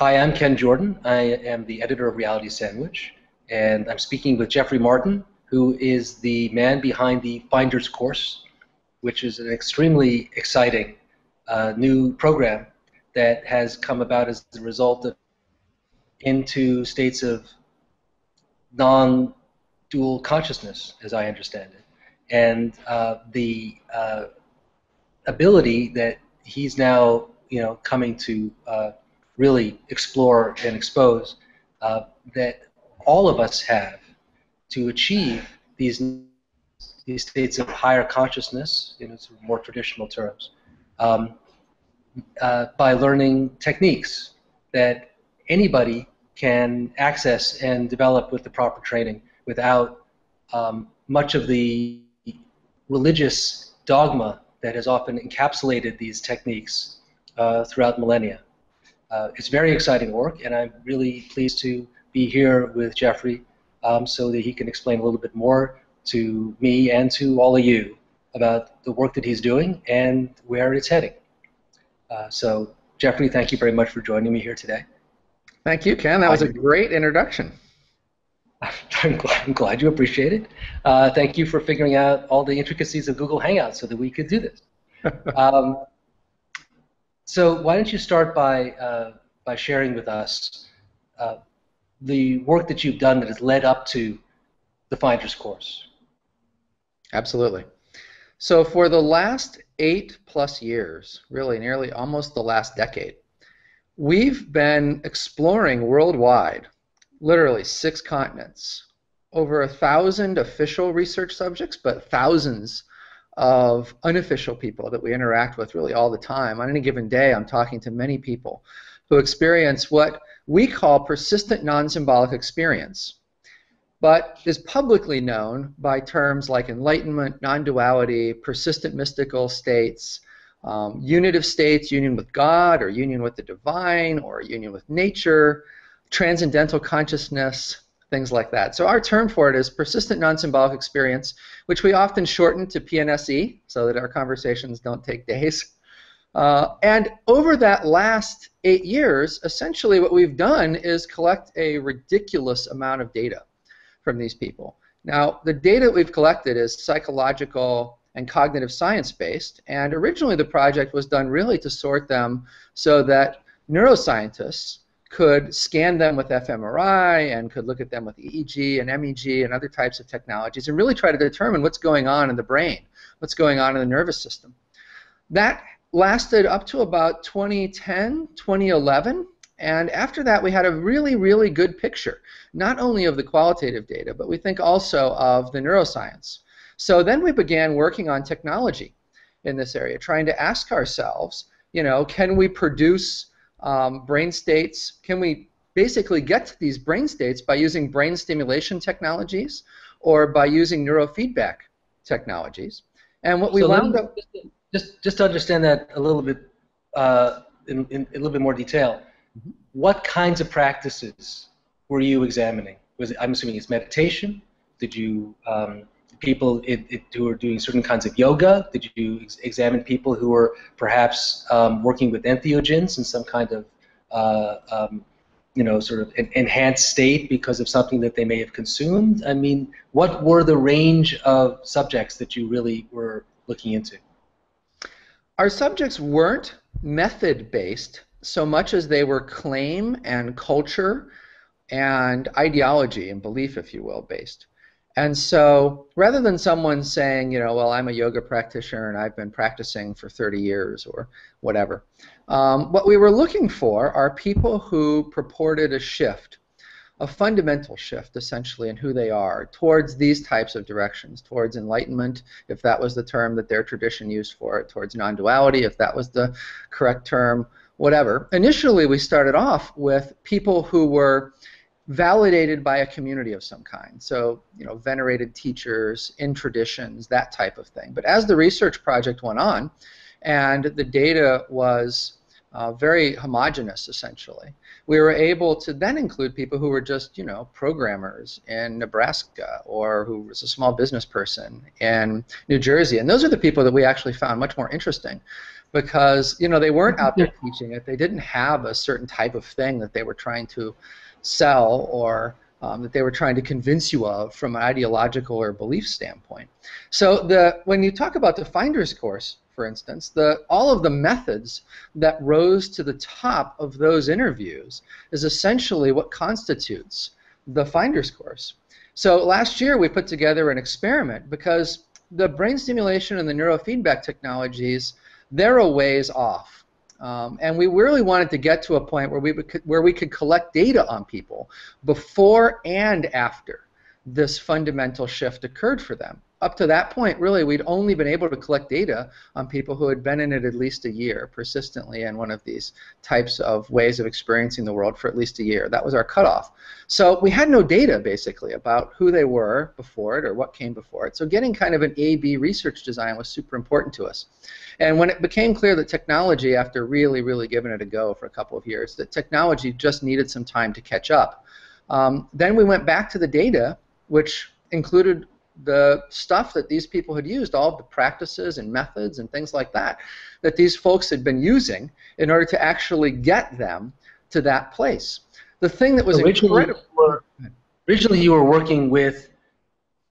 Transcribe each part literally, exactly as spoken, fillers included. Hi, I'm Ken Jordan. I am the editor of Reality Sandwich, and I'm speaking with Jeffrey Martin, who is the man behind the Finders Course, which is an extremely exciting uh, new program that has come about as the result of into states of non-dual consciousness, as I understand it. And uh, the uh, ability that he's now, you know, coming to uh, really explore and expose uh, that all of us have to achieve these these states of higher consciousness, in sort of more traditional terms, um, uh, by learning techniques that anybody can access and develop with the proper training without um, much of the religious dogma that has often encapsulated these techniques uh, throughout millennia. Uh, it's very exciting work, and I'm really pleased to be here with Jeffrey um, so that he can explain a little bit more to me and to all of you about the work that he's doing and where it's heading. Uh, so, Jeffrey, thank you very much for joining me here today. Thank you, Ken. That was a great introduction. I'm glad, I'm glad you appreciate it. Uh, thank you for figuring out all the intricacies of Google Hangouts so that we could do this. um, so why don't you start by, uh, by sharing with us uh, the work that you've done that has led up to the Finders Course. Absolutely. So for the last eight plus years, really nearly almost the last decade, we've been exploring worldwide, literally six continents, over a thousand official research subjects, but thousands of unofficial people that we interact with really all the time. On any given day, I'm talking to many people who experience what we call persistent non-symbolic experience, but is publicly known by terms like enlightenment, non-duality, persistent mystical states, Um, unitive states, union with God, or union with the divine, or union with nature, transcendental consciousness, things like that. So our term for it is persistent non-symbolic experience, which we often shorten to P N S E, so that our conversations don't take days. Uh, and over that last eight years, essentially what we've done is collect a ridiculous amount of data from these people. Now, the data we've collected is psychological and cognitive science-based, and originally the project was done really to sort them so that neuroscientists could scan them with f M R I and could look at them with E E G and M E G and other types of technologies and really try to determine what's going on in the brain, what's going on in the nervous system. That lasted up to about twenty ten, twenty eleven, and after that we had a really, really good picture, not only of the qualitative data, but we think also of the neuroscience. So then we began working on technology in this area, trying to ask ourselves, you know, can we produce um, brain states? Can we basically get to these brain states by using brain stimulation technologies or by using neurofeedback technologies? And what we so wound up just just to understand that a little bit uh, in, in a little bit more detail. Mm-hmm. What kinds of practices were you examining? Was it, I'm assuming it's meditation? Did you um, people it, it, who are doing certain kinds of yoga? Did you ex examine people who are perhaps um, working with entheogens in some kind of, uh, um, you know, sort of an enhanced state because of something that they may have consumed? I mean, what were the range of subjects that you really were looking into? Our subjects weren't method-based so much as they were claim and culture and ideology and belief, if you will, based. And so rather than someone saying, you know, well, I'm a yoga practitioner and I've been practicing for thirty years or whatever, um, what we were looking for are people who purported a shift, a fundamental shift essentially in who they are towards these types of directions, towards enlightenment, if that was the term that their tradition used for it, towards non-duality, if that was the correct term, whatever. Initially we started off with people who were validated by a community of some kind. So, you know, venerated teachers, in traditions, that type of thing. But as the research project went on, and the data was uh, very homogenous, essentially, we were able to then include people who were just, you know, programmers in Nebraska, or who was a small business person in New Jersey. And those are the people that we actually found much more interesting because, you know, they weren't out there teaching it. They didn't have a certain type of thing that they were trying to sell or um, that they were trying to convince you of from an ideological or belief standpoint. So the when you talk about the Finders Course, for instance, the, all of the methods that rose to the top of those interviews is essentially what constitutes the Finders Course. So last year we put together an experiment because the brain stimulation and the neurofeedback technologies, they're a ways off. Um, and we really wanted to get to a point where we, could, where we could collect data on people before and after this fundamental shift occurred for them. Up to that point, really, we'd only been able to collect data on people who had been in it at least a year, persistently in one of these types of ways of experiencing the world for at least a year. That was our cutoff. So we had no data, basically, about who they were before it or what came before it. So getting kind of an A B research design was super important to us. And when it became clear that technology, after really, really giving it a go for a couple of years, that technology just needed some time to catch up, um, then we went back to the data, which included the stuff that these people had used, all of the practices and methods and things like that, that these folks had been using in order to actually get them to that place. The thing that was originally incredible... You were, originally you were working with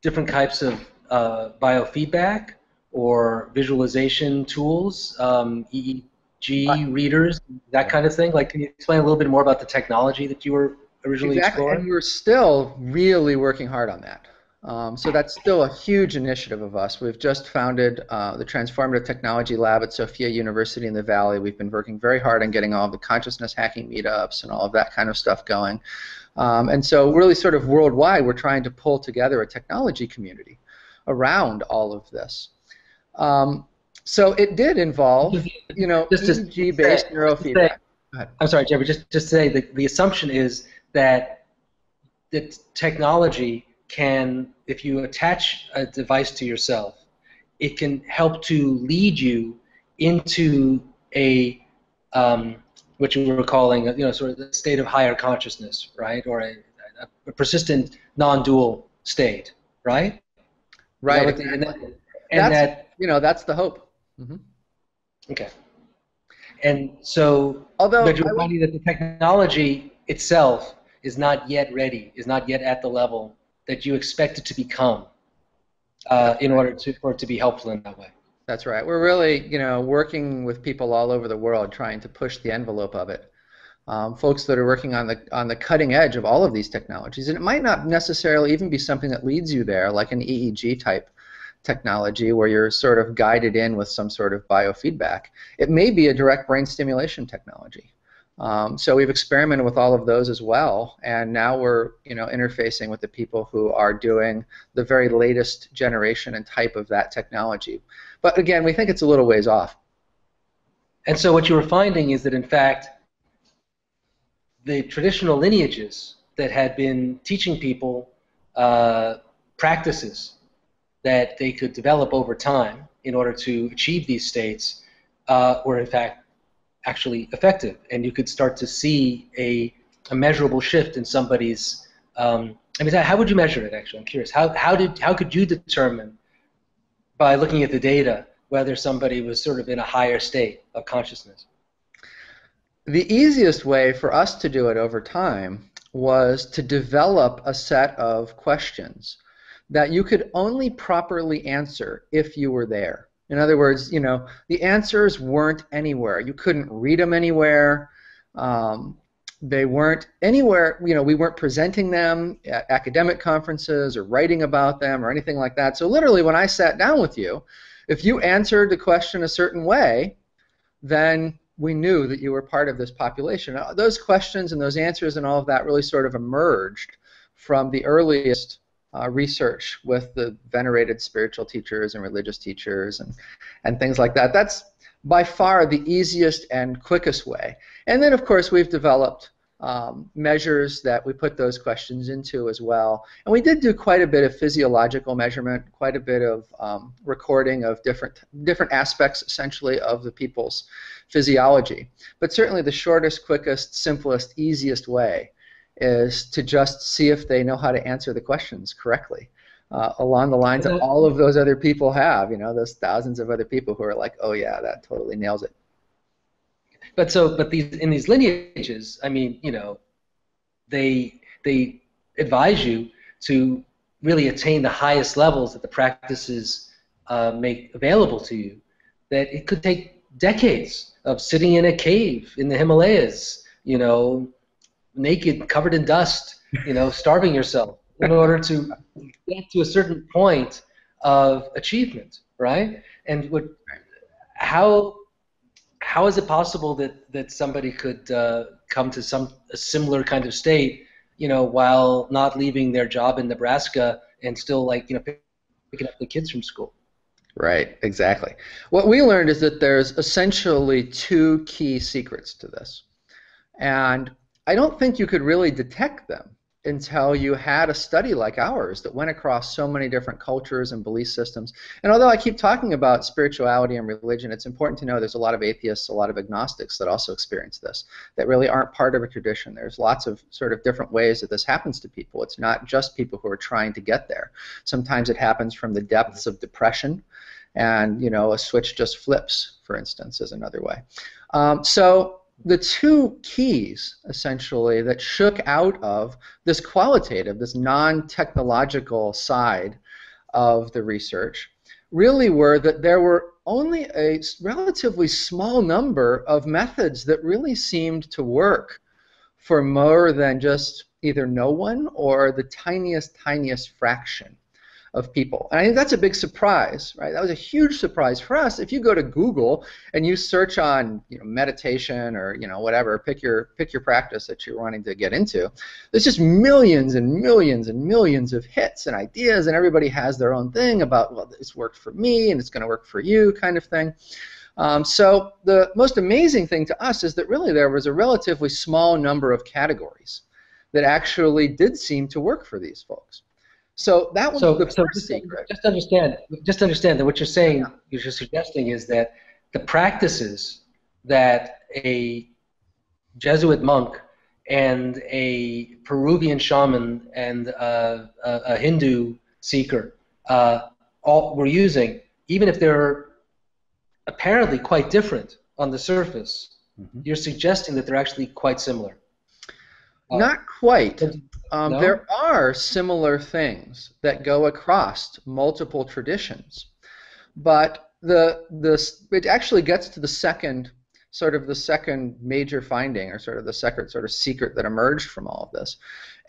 different types of uh, biofeedback or visualization tools, um, E E G readers, that kind of thing. Like, can you explain a little bit more about the technology that you were originally exactly. exploring? And we're still really working hard on that. Um, so that's still a huge initiative of us. We've just founded uh, the Transformative Technology Lab at Sophia University in the Valley. We've been working very hard on getting all of the consciousness hacking meetups and all of that kind of stuff going. Um, and so really sort of worldwide, we're trying to pull together a technology community around all of this. Um, so it did involve, you know, E E G-based neurofeedback. I'm sorry, Jeffrey, just, just to say the, the assumption is that the technology can, if you attach a device to yourself, it can help to lead you into a, um, what you were calling, you know, sort of the state of higher consciousness, right, or a, a persistent non-dual state, right? Right. Exactly. And, that, and that's, that, you know, that's the hope. Mm-hmm. Okay. And so, although but you're finding that the technology itself is not yet ready, is not yet at the level that you expect it to become uh, in order to, for it to be helpful in that way. That's right. We're really, you know, working with people all over the world trying to push the envelope of it. Um, folks that are working on the, on the cutting edge of all of these technologies. And it might not necessarily even be something that leads you there, like an E E G type technology where you're sort of guided in with some sort of biofeedback. It may be a direct brain stimulation technology. Um, so we've experimented with all of those as well, and now we're, you know, interfacing with the people who are doing the very latest generation and type of that technology. But again, we think it's a little ways off. And so what you were finding is that, in fact, the traditional lineages that had been teaching people uh, practices that they could develop over time in order to achieve these states uh, were, in fact, actually effective, and you could start to see a, a measurable shift in somebody's. Um, I mean, how would you measure it? Actually, I'm curious. How how did how could you determine by looking at the data whether somebody was sort of in a higher state of consciousness? The easiest way for us to do it over time was to develop a set of questions that you could only properly answer if you were there. In other words, you know, the answers weren't anywhere. You couldn't read them anywhere. Um, they weren't anywhere. You know, we weren't presenting them at academic conferences or writing about them or anything like that. So literally, when I sat down with you, if you answered the question a certain way, then we knew that you were part of this population. Now, those questions and those answers and all of that really sort of emerged from the earliest Uh, research with the venerated spiritual teachers and religious teachers and, and things like that. That's by far the easiest and quickest way. And then, of course, we've developed um, measures that we put those questions into as well. And we did do quite a bit of physiological measurement, quite a bit of um, recording of different, different aspects, essentially, of the people's physiology. But certainly the shortest, quickest, simplest, easiest way is to just see if they know how to answer the questions correctly. uh, along the lines that all of those other people have, you know, those thousands of other people who are like, oh yeah, that totally nails it. But so, but these, in these lineages, I mean, you know, they, they advise you to really attain the highest levels that the practices uh, make available to you, that it could take decades of sitting in a cave in the Himalayas, you know, naked, covered in dust, you know, starving yourself in order to get to a certain point of achievement, right? And what, how, how is it possible that, that somebody could uh, come to some a similar kind of state, you know, while not leaving their job in Nebraska and still, like, you know, picking up the kids from school? Right, exactly. What we learned is that there's essentially two key secrets to this. And I don't think you could really detect them until you had a study like ours that went across so many different cultures and belief systems. And although I keep talking about spirituality and religion, it's important to know there's a lot of atheists, a lot of agnostics that also experience this, that really aren't part of a tradition. There's lots of sort of different ways that this happens to people. It's not just people who are trying to get there. Sometimes it happens from the depths of depression, and, you know, a switch just flips, for instance, is another way. Um, so the two keys, essentially, that shook out of this qualitative, this non-technological side of the research, really were that there were only a relatively small number of methods that really seemed to work for more than just either no one or the tiniest, tiniest fraction of people. And I think that's a big surprise, right? That was a huge surprise for us. If you go to Google and you search on, you know, meditation or, you know, whatever, pick your pick your practice that you're wanting to get into, there's just millions and millions and millions of hits and ideas, and everybody has their own thing about, well, this worked for me and it's going to work for you, kind of thing. Um, so the most amazing thing to us is that really there was a relatively small number of categories that actually did seem to work for these folks. So that was so, the first so just, secret. Just understand, just understand that what you're saying, yeah. What you're suggesting is that the practices that a Jesuit monk and a Peruvian shaman and uh, a, a Hindu seeker uh, all were using, even if they're apparently quite different on the surface, mm-hmm. You're suggesting that they're actually quite similar. Not uh, quite. Um, no? There are similar things that go across multiple traditions, but the this it actually gets to the second sort of the second major finding, or sort of the second sort of secret that emerged from all of this,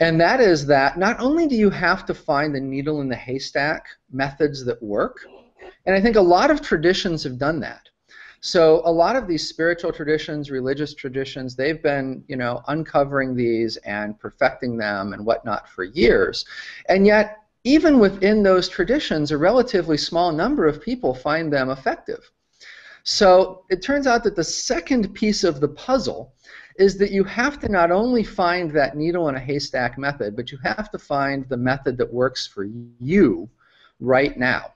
and that is that not only do you have to find the needle in the haystack methods that work, and I think a lot of traditions have done that. So a lot of these spiritual traditions, religious traditions, they've been, you know, uncovering these and perfecting them and whatnot for years. And yet, even within those traditions, a relatively small number of people find them effective. So it turns out that the second piece of the puzzle is that you have to not only find that needle in a haystack method, but you have to find the method that works for you right now.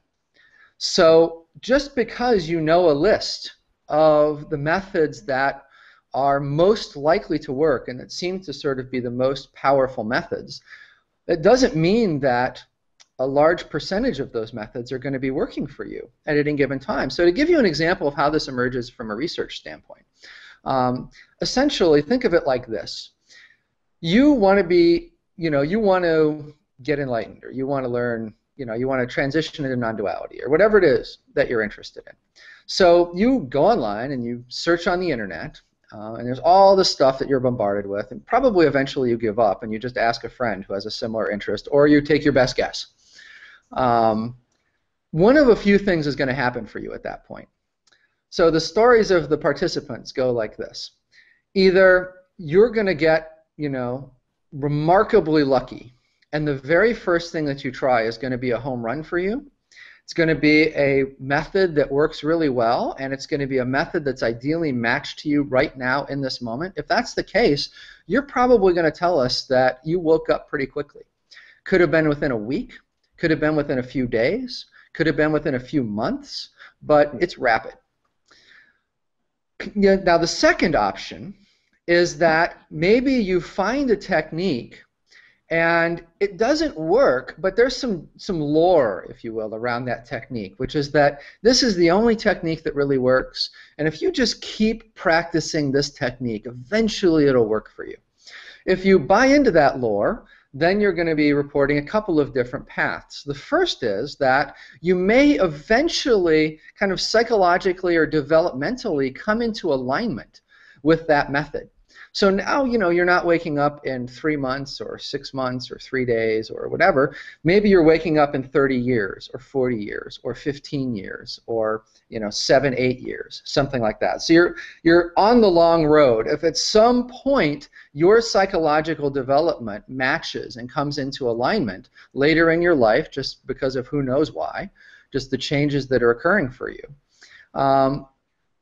So just because you know a list of the methods that are most likely to work and that seem to sort of be the most powerful methods, it doesn't mean that a large percentage of those methods are going to be working for you at any given time. So to give you an example of how this emerges from a research standpoint, um, essentially think of it like this. You want to be, you know, you want to get enlightened, or you want to learn, you know, you want to transition into non-duality, or whatever it is that you're interested in. So you go online and you search on the internet, uh, and there's all the stuff that you're bombarded with, and probably eventually you give up and you just ask a friend who has a similar interest, or you take your best guess. Um, one of a few things is going to happen for you at that point. So the stories of the participants go like this. Either you're going to get, you know, remarkably lucky, and the very first thing that you try is going to be a home run for you. It's going to be a method that works really well, and it's going to be a method that's ideally matched to you right now in this moment. If that's the case, you're probably going to tell us that you woke up pretty quickly. Could have been within a week, could have been within a few days, could have been within a few months, but it's rapid. Now, the second option is that maybe you find a technique And it doesn't work, but there's some, some lore, if you will, around that technique, which is that this is the only technique that really works, and if you just keep practicing this technique, eventually it'll work for you. If you buy into that lore, then you're going to be reporting a couple of different paths. The first is that you may eventually kind of psychologically or developmentally come into alignment with that method. So now, you know, you're not waking up in three months or six months or three days or whatever. Maybe you're waking up in thirty years or forty years or fifteen years or, you know, seven, eight years, something like that. So you're, you're on the long road. If at some point your psychological development matches and comes into alignment later in your life, just because of who knows why, just the changes that are occurring for you, um,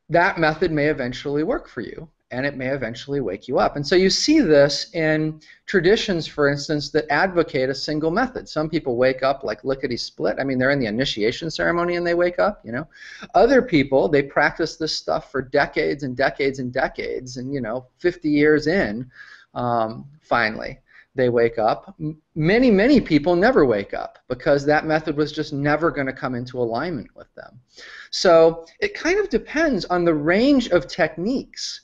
that method may eventually work for you, and it may eventually wake you up. And so you see this in traditions, for instance, that advocate a single method. Some people wake up like lickety-split. I mean, they're in the initiation ceremony and they wake up, you know. Other people, they practice this stuff for decades and decades and decades, and, you know, fifty years in, um, finally, they wake up. Many, many people never wake up because that method was just never going to come into alignment with them. So it kind of depends on the range of techniques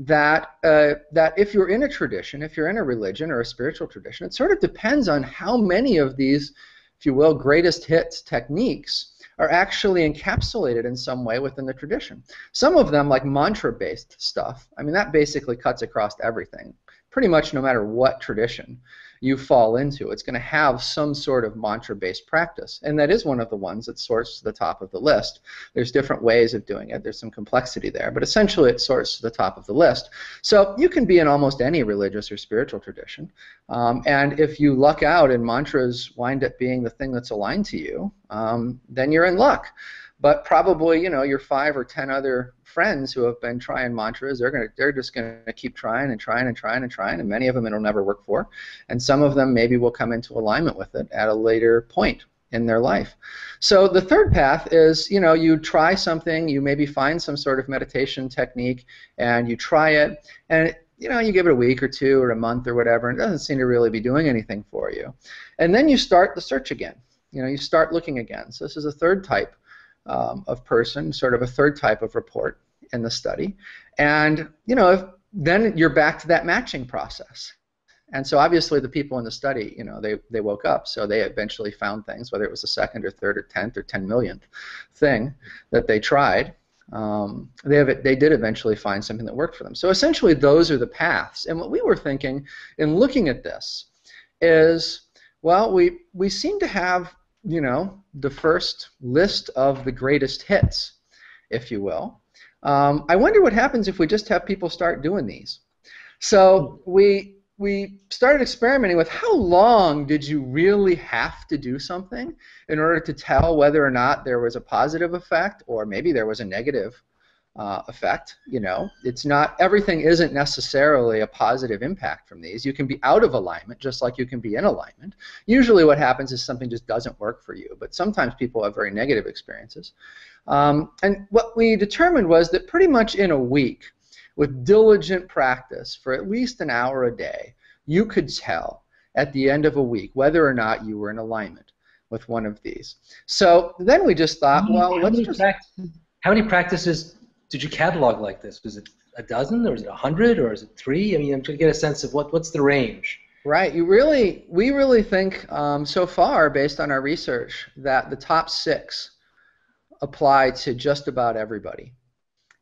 that uh, that if you're in a tradition, if you're in a religion or a spiritual tradition, it sort of depends on how many of these, if you will, greatest hits techniques are actually encapsulated in some way within the tradition. Some of them, like mantra-based stuff, I mean, that basically cuts across everything. Pretty much no matter what tradition you fall into, it's going to have some sort of mantra-based practice. And that is one of the ones that sorts to the top of the list. There's different ways of doing it. There's some complexity there. But essentially, it sorts to the top of the list. So you can be in almost any religious or spiritual tradition. Um, and if you luck out and mantras wind up being the thing that's aligned to you, um, then you're in luck. But probably, you know, your five or ten other friends who have been trying mantras, they're gonna, they're just going to keep trying and trying and trying and trying, and many of them it'll never work for. And some of them maybe will come into alignment with it at a later point in their life. So the third path is, you know, you try something, you maybe find some sort of meditation technique, and you try it, and it, you know, you give it a week or two or a month or whatever, and it doesn't seem to really be doing anything for you. And then you start the search again. You know, you start looking again. So this is a third type Um, of person, sort of a third type of report in the study. And, you know, if, then you're back to that matching process. And so obviously the people in the study, you know, they, they woke up, so they eventually found things, whether it was the second or third or tenth or ten millionth thing that they tried. Um, they, have, they did eventually find something that worked for them. So essentially those are the paths. And what we were thinking in looking at this is, well, we, we seem to have, you know, the first list of the greatest hits, if you will. Um, I wonder what happens if we just have people start doing these. So we we started experimenting with how long did you really have to do something in order to tell whether or not there was a positive effect or maybe there was a negative uh, effect. You know, it's not, everything isn't necessarily a positive impact from these. You can be out of alignment just like you can be in alignment. Usually what happens is something just doesn't work for you, but sometimes people have very negative experiences. Um, and what we determined was that pretty much in a week, with diligent practice for at least an hour a day, you could tell at the end of a week whether or not you were in alignment with one of these. So then we just thought, how well, let's just... How many practices did you catalog like this? Was it a dozen, or was it a hundred, or is it three? I mean, I'm trying to get a sense of what, what's the range. Right. You really, we really think um, so far, based on our research, that the top six apply to just about everybody.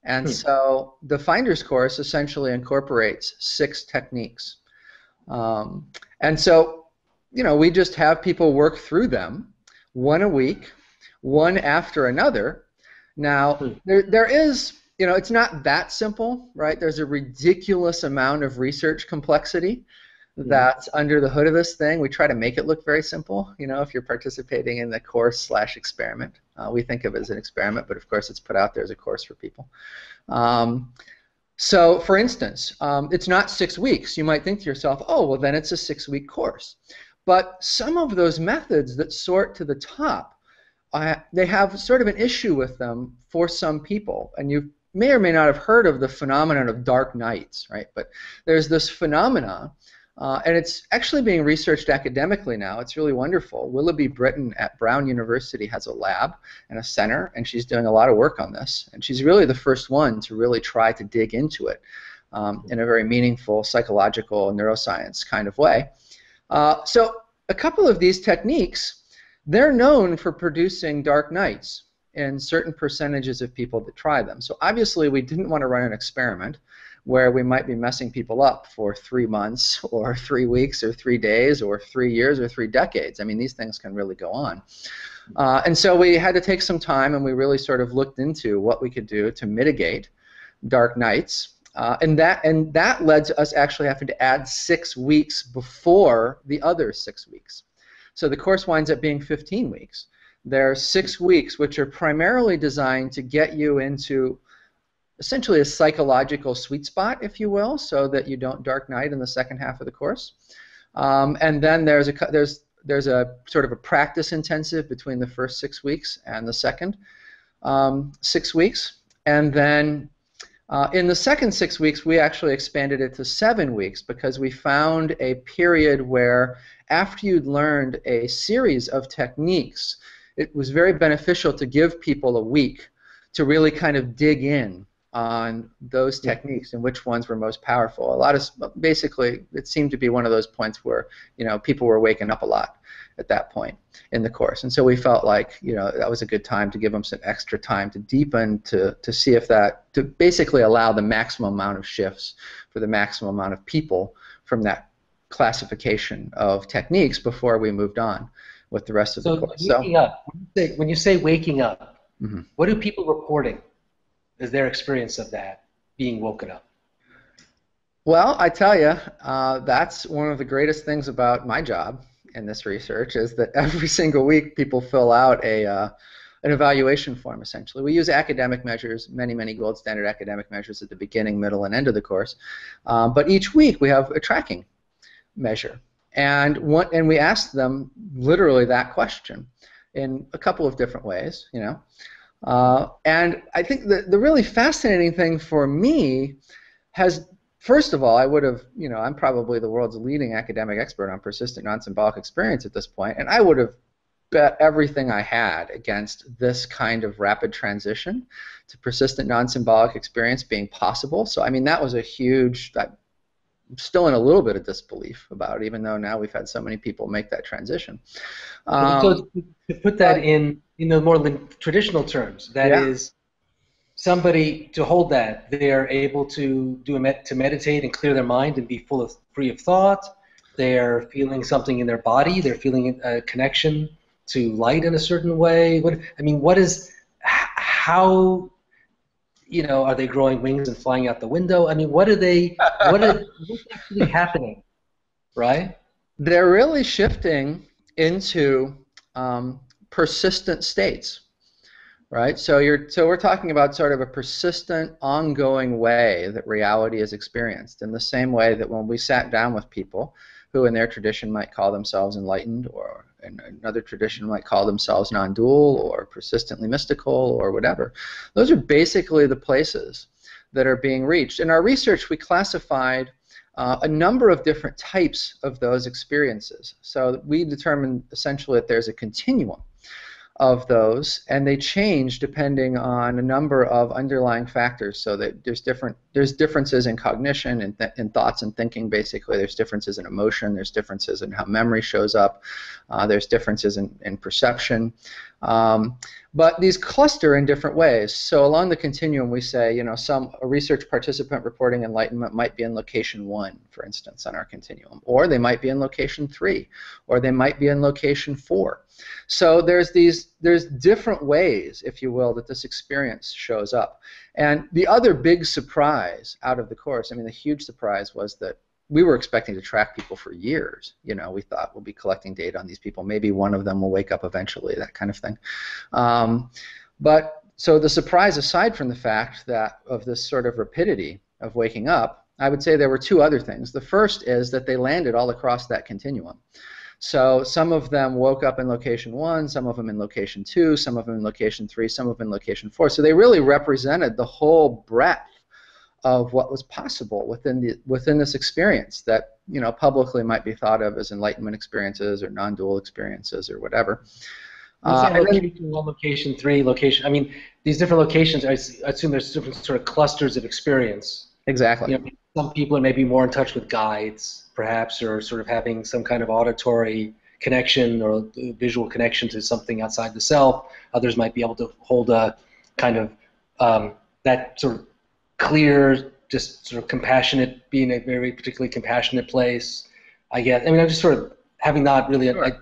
And hmm. so the Finders Course essentially incorporates six techniques. Um, and so, you know, we just have people work through them, one a week, one after another. Now, there, there is, you know, it's not that simple, right? There's a ridiculous amount of research complexity that's mm-hmm. under the hood of this thing. We try to make it look very simple. You know, if you're participating in the course slash experiment, uh, we think of it as an experiment, but of course it's put out there as a course for people. Um, so, for instance, um, it's not six weeks. You might think to yourself, oh, well, then it's a six-week course. But some of those methods that sort to the top, Uh, they have sort of an issue with them for some people, and you may or may not have heard of the phenomenon of dark nights, right? But there's this phenomena Uh, and it's actually being researched academically now. It's really wonderful. Willoughby Britton at Brown University has a lab and a center, and she's doing a lot of work on this. And she's really the first one to really try to dig into it um, in a very meaningful psychological neuroscience kind of way. Uh, so a couple of these techniques, they're known for producing dark nights in certain percentages of people that try them. So obviously we didn't want to run an experiment where we might be messing people up for three months or three weeks or three days or three years or three decades. I mean, these things can really go on. Uh, and so we had to take some time, and we really sort of looked into what we could do to mitigate dark nights. Uh, and that and that led to us actually having to add six weeks before the other six weeks. So the course winds up being fifteen weeks. There are six weeks which are primarily designed to get you into essentially a psychological sweet spot, if you will, so that you don't dark night in the second half of the course. Um, and then there's a there's there's a sort of a practice intensive between the first six weeks and the second um, six weeks. And then uh, in the second six weeks, we actually expanded it to seven weeks because we found a period where after you'd learned a series of techniques, it was very beneficial to give people a week to really kind of dig in on those techniques and which ones were most powerful. A lot of basically, it seemed to be one of those points where you know people were waking up a lot at that point in the course, and so we felt like you know that was a good time to give them some extra time to deepen, to to see if that to basically allow the maximum amount of shifts for the maximum amount of people from that classification of techniques before we moved on with the rest of the course. So waking up. When you say waking up, mm-hmm. what are people reporting? Is their experience of that being woken up? Well, I tell you, uh, that's one of the greatest things about my job in this research is that every single week people fill out a uh, an evaluation form. Essentially, we use academic measures, many many gold standard academic measures at the beginning, middle, and end of the course. Um, but each week we have a tracking measure, and one and we ask them literally that question in a couple of different ways, you know. Uh, and I think the, the really fascinating thing for me has, first of all, I would have, you know, I'm probably the world's leading academic expert on persistent non-symbolic experience at this point, and I would have bet everything I had against this kind of rapid transition to persistent non-symbolic experience being possible. So, I mean, that was a huge, I'm still in a little bit of disbelief about it, even though now we've had so many people make that transition. Um, so to put that in... in the more traditional terms, that yeah. is, somebody to hold that they are able to do a med to meditate and clear their mind and be full of free of thought. They are feeling something in their body. They're feeling a connection to light in a certain way. What I mean, what is how? You know, are they growing wings and flying out the window? I mean, what are they? What are what's actually happening? Right? They're really shifting into. Um, persistent states, right? So you're so we're talking about sort of a persistent, ongoing way that reality is experienced, in the same way that when we sat down with people who in their tradition might call themselves enlightened, or in another tradition might call themselves non-dual or persistently mystical or whatever, those are basically the places that are being reached. In our research, we classified Uh, a number of different types of those experiences. So we determined essentially that there's a continuum of those, and they change depending on a number of underlying factors. So that there's different there's differences in cognition and th in thoughts and thinking. Basically, there's differences in emotion. There's differences in how memory shows up. Uh, there's differences in, in perception. Um, but these cluster in different ways. So along the continuum, we say, you know, some a research participant reporting enlightenment might be in location one, for instance, on our continuum, or they might be in location three, or they might be in location four. So there's these there's different ways, if you will, that this experience shows up. And the other big surprise out of the course, I mean, the huge surprise was that we were expecting to track people for years. You know, we thought we'll be collecting data on these people. Maybe one of them will wake up eventually, that kind of thing. Um, but so the surprise, aside from the fact that of this sort of rapidity of waking up, I would say there were two other things. The first is that they landed all across that continuum. So some of them woke up in location one, some of them in location two, some of them in location three, some of them in location four. So they really represented the whole breadth of what was possible within the within this experience that, you know, publicly might be thought of as enlightenment experiences or non-dual experiences or whatever. Uh, and location then, one, location three, location. I mean, these different locations. I assume there's different sort of clusters of experience. Exactly. You know, some people are maybe more in touch with guides, perhaps, or sort of having some kind of auditory connection or visual connection to something outside the self. Others might be able to hold a kind of um, that sort of clear, just sort of compassionate, being a very particularly compassionate place. I guess. I mean, I'm just sort of having not really. Sure. I,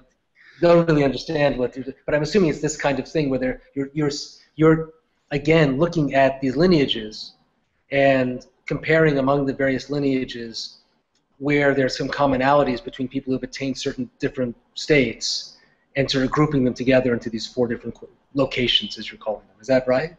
don't really understand what, but I'm assuming it's this kind of thing where you're you're you're again looking at these lineages and comparing among the various lineages where there's some commonalities between people who've attained certain different states and sort of grouping them together into these four different locations, as you're calling them. Is that right?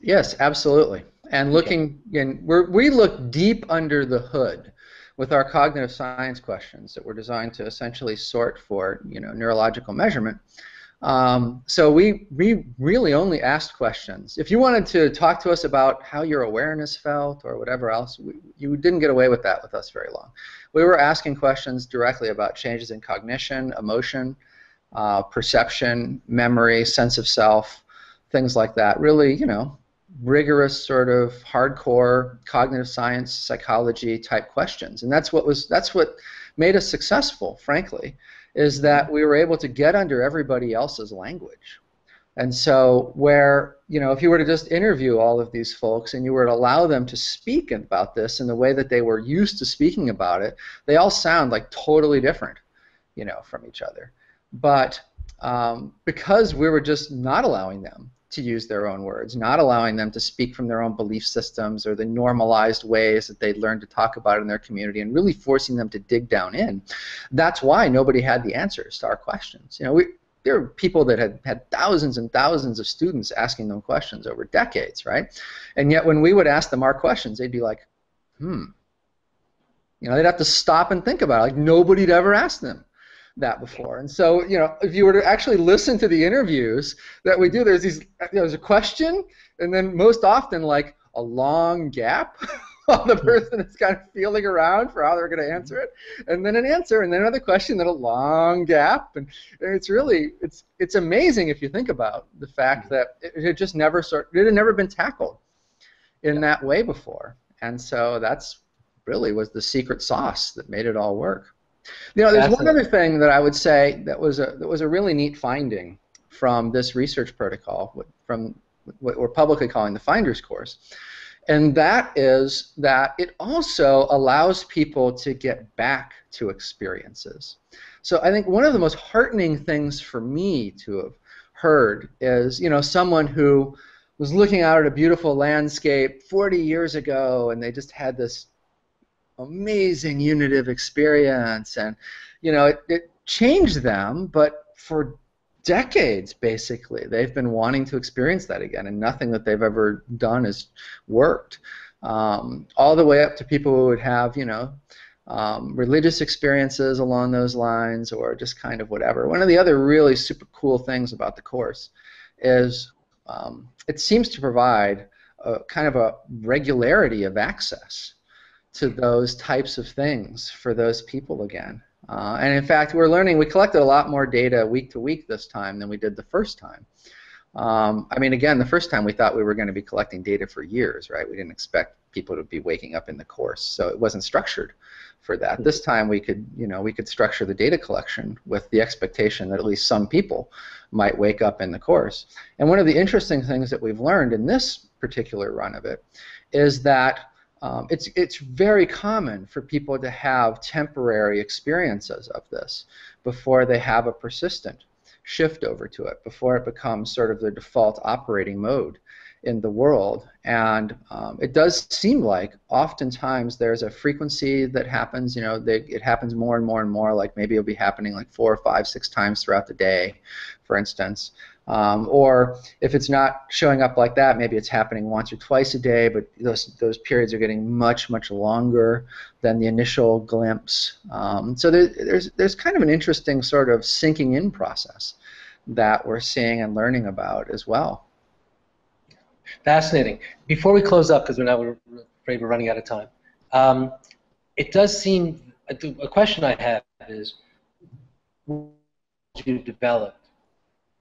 Yes, absolutely. And looking, okay. and we're, we look deep under the hood with our cognitive science questions that were designed to essentially sort for, you know, neurological measurement. Um, so we, we really only asked questions. If you wanted to talk to us about how your awareness felt or whatever else, we, you didn't get away with that with us very long. We were asking questions directly about changes in cognition, emotion, uh, perception, memory, sense of self, things like that. Really, you know, rigorous sort of hardcore cognitive science psychology type questions, and that's what was that's what made us successful, frankly, is that we were able to get under everybody else's language. And so where, you know, if you were to just interview all of these folks and you were to allow them to speak about this in the way that they were used to speaking about it, they all sound like totally different, you know, from each other. But um, because we were just not allowing them to use their own words, not allowing them to speak from their own belief systems or the normalized ways that they'd learned to talk about it in their community, and really forcing them to dig down in. That's why nobody had the answers to our questions. You know, we, there were people that had had thousands and thousands of students asking them questions over decades, right? And yet when we would ask them our questions, they'd be like, hmm. You know, they'd have to stop and think about it. Like nobody'd ever asked them that before. And so, you know, if you were to actually listen to the interviews that we do, there's these, you know, there's a question, and then most often like a long gap while the person is kind of feeling around for how they're going to answer it, and then an answer, and then another question, then a long gap, and, and it's really, it's it's amazing if you think about the fact that it had just never sort, it had never been tackled in that way before, and so that's really was the secret sauce that made it all work. You know, there's one other thing that I would say that was a that was a really neat finding from this research protocol, from what we're publicly calling the Finders Course, and that is that it also allows people to get back to experiences. So I think one of the most heartening things for me to have heard is, you know, someone who was looking out at a beautiful landscape forty years ago, and they just had this amazing unitive experience, and you know it, it changed them, but for decades basically they've been wanting to experience that again, and nothing that they've ever done has worked, um, all the way up to people who would have, you know, um, religious experiences along those lines, or just kind of whatever. One of the other really super cool things about the course is um, it seems to provide a kind of a regularity of access to those types of things for those people again. Uh, and in fact, we're learning, we collected a lot more data week to week this time than we did the first time. Um, I mean, again, the first time we thought we were going to be collecting data for years, right? We didn't expect people to be waking up in the course, so it wasn't structured for that. This time we could, you know, we could structure the data collection with the expectation that at least some people might wake up in the course. And one of the interesting things that we've learned in this particular run of it is that Um, it's, it's very common for people to have temporary experiences of this before they have a persistent shift over to it, before it becomes sort of their default operating mode in the world. And um, it does seem like oftentimes there's a frequency that happens, you know, they, it happens more and more and more, like maybe it'll be happening like four or five, six times throughout the day, for instance. Um, or if it's not showing up like that, maybe it's happening once or twice a day, but those, those periods are getting much, much longer than the initial glimpse. Um, so there, there's, there's kind of an interesting sort of sinking in process that we're seeing and learning about as well. Fascinating. Before we close up, because we're now we're afraid we're running out of time. Um, it does seem, a, a question I have is, what you developed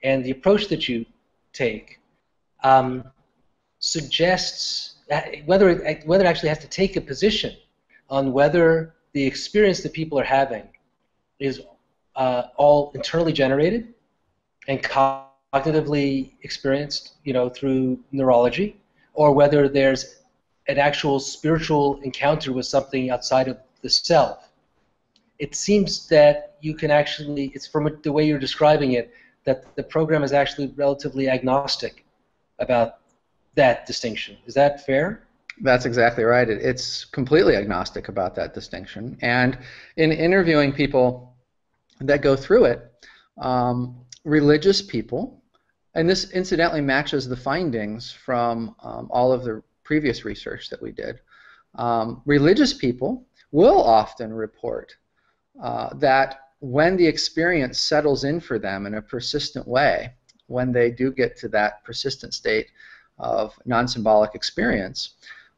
and the approach that you take um, suggests that whether it, whether it actually has to take a position on whether the experience that people are having is uh, all internally generated and cognitively experienced, you know, through neurology, or whether there's an actual spiritual encounter with something outside of the self. It seems that you can actually, it's from the way you're describing it, that the program is actually relatively agnostic about that distinction. Is that fair? That's exactly right. It, it's completely agnostic about that distinction. And in interviewing people that go through it, um, religious people, and this incidentally matches the findings from um, all of the previous research that we did, um, religious people will often report uh, that when the experience settles in for them in a persistent way, when they do get to that persistent state of non-symbolic experience,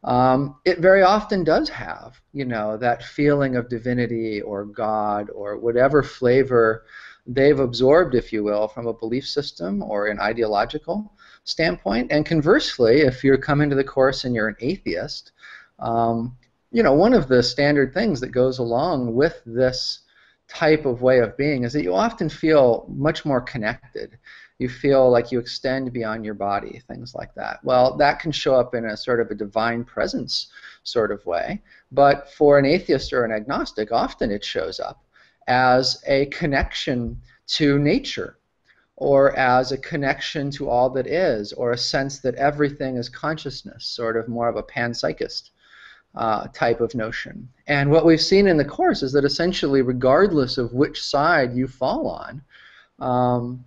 um, it very often does have, you know, that feeling of divinity or God or whatever flavor they've absorbed, if you will, from a belief system or an ideological standpoint. And conversely, if you come into the course and you're an atheist, um, you know, one of the standard things that goes along with this type of way of being is that you often feel much more connected. You feel like you extend beyond your body, things like that. Well, that can show up in a sort of a divine presence sort of way, but for an atheist or an agnostic, often it shows up as a connection to nature, or as a connection to all that is, or a sense that everything is consciousness, sort of more of a panpsychist uh, type of notion. And what we've seen in the course is that essentially, regardless of which side you fall on, um,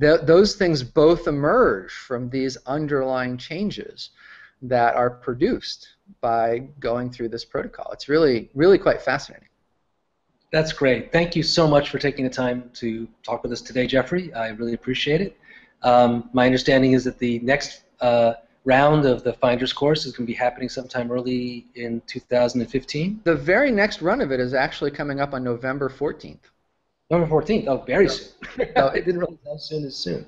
Th those things both emerge from these underlying changes that are produced by going through this protocol. It's really, really quite fascinating. That's great. Thank you so much for taking the time to talk with us today, Jeffrey. I really appreciate it. Um, my understanding is that the next uh, round of the Finders Course is going to be happening sometime early in two thousand fifteen. The very next run of it is actually coming up on November fourteenth. November fourteenth, oh, very soon. No, I didn't realize how soon is soon.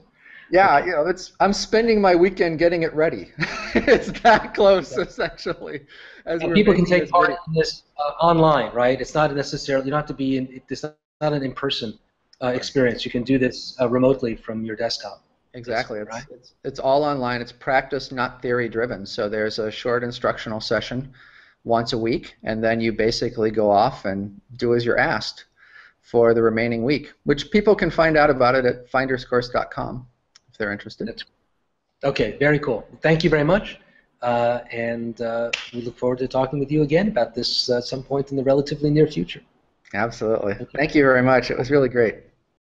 Yeah, okay. You know, it's, I'm spending my weekend getting it ready. It's that close, yeah. Essentially. As and we're people can take part ready. in this uh, online, right? It's not necessarily, you don't have to be in, it's not an in-person uh, experience. You can do this uh, remotely from your desktop. Exactly. It's, right? it's, it's all online. It's practice, not theory driven. So there's a short instructional session once a week, and then you basically go off and do as you're asked for the remaining week, which people can find out about it at finders course dot com if they're interested. That's, okay, very cool. Thank you very much, uh, and uh, we look forward to talking with you again about this at uh, some point in the relatively near future. Absolutely. Okay. Thank you very much. It was really great.